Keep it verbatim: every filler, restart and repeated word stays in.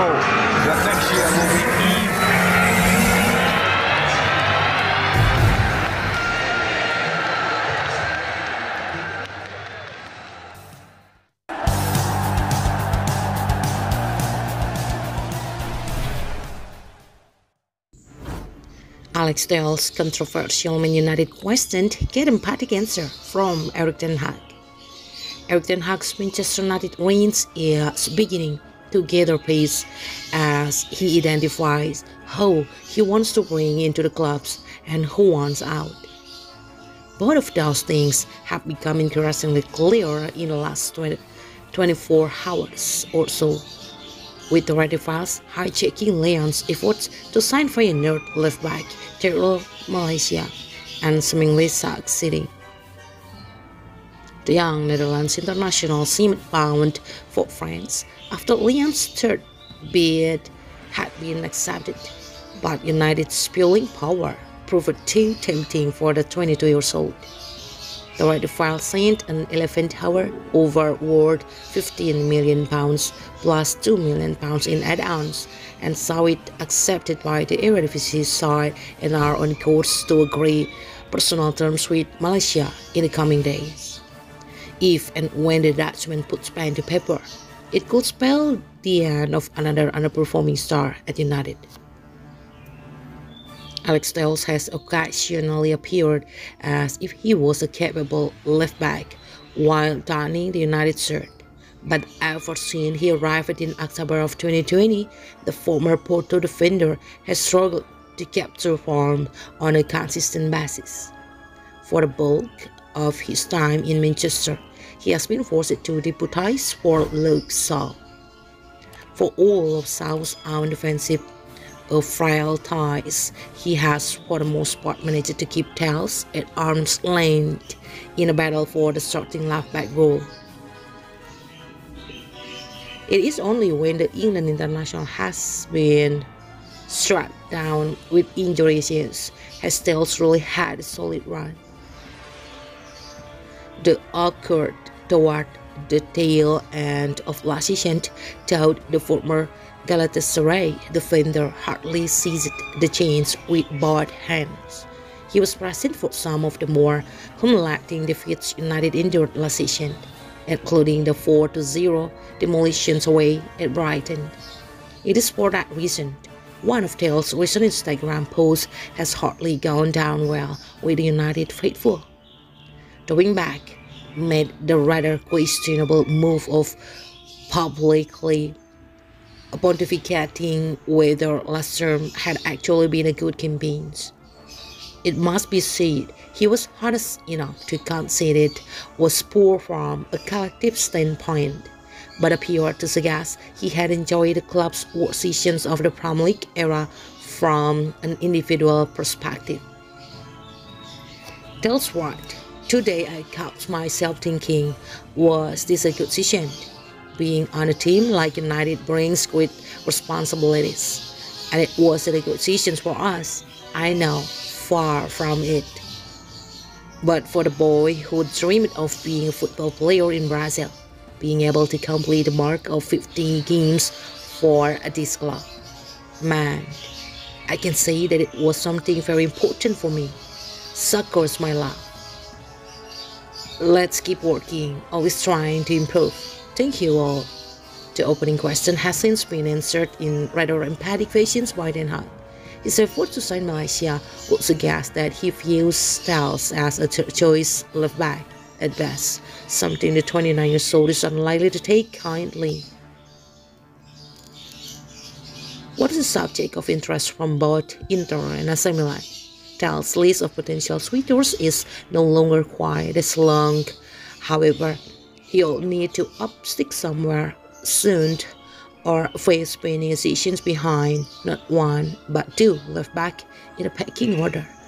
goal that next year will be even. Alex Telles' controversial Man United question get emphatic answer from Erik ten Hag. Erik ten Hag's Manchester United wins is beginning to gather pace as he identifies who he wants to bring into the clubs and who wants out. Both of those things have become increasingly clearer in the last twenty, twenty-four hours or so, with the Red Devils hijacking Leon's efforts to sign for a nerd left-back Tyrell Malacia and seemingly succeeding. The young Netherlands international seemed bound for France after Leon's third bid had been accepted, but United's spilling power proved too tempting for the twenty-two-year-old. The Red Devils sent an eleven-hour over worth fifteen million pounds plus two million pounds in add-ons and saw it accepted by the Eredivisie side and are on course to agree personal terms with Malacia in the coming days. If and when the Dutchman puts pen to paper, it could spell the end of another underperforming star at United. Alex Telles has occasionally appeared as if he was a capable left-back while donning the United shirt, but ever since he arrived in October of twenty twenty, the former Porto defender has struggled to capture form on a consistent basis. For the bulk of his time in Manchester, he has been forced to deputize for Luke Shaw. For all of Shaw's own defensive of frail ties, he has for the most part managed to keep Telles at arm's length in a battle for the starting left-back role. It is only when the England international has been struck down with injury issues has Telles really had a solid run. The occurred toward the tail end of last season, though the former Galatasaray defender hardly seized the chance with both hands. He was present for some of the more humiliating defeats United endured last season, including the four to zero demolitions away at Brighton. It is for that reason one of Telles' recent Instagram posts has hardly gone down well with the United faithful. The wingback made the rather questionable move of publicly pontificating whether last term had actually been a good campaign. It must be said he was honest enough to concede it was poor from a collective standpoint, but appeared to suggest he had enjoyed the club's worst seasons of the Premier League era from an individual perspective. Telles wrote, "Today I caught myself thinking, was this a good season? Being on a team like United brings great responsibilities, and it wasn't a good season for us. I know, far from it. But for the boy who dreamed of being a football player in Brazil, being able to complete the mark of fifteen games for this club, man, I can say that it was something very important for me. Soccer's my love. Let's keep working, always trying to improve. Thank you all." The opening question has since been answered in rather emphatic fashion by ten Hag. His effort to sign Malacia would suggest that he views Telles as a choice left-back at best, something the twenty-nine-year-old is unlikely to take kindly. What is the subject of interest from both Inter and A C Milan? Telles' list of potential suitors is no longer quite as long, however. He'll need to upstick somewhere soon or face penny behind not one but two left back in a pecking order.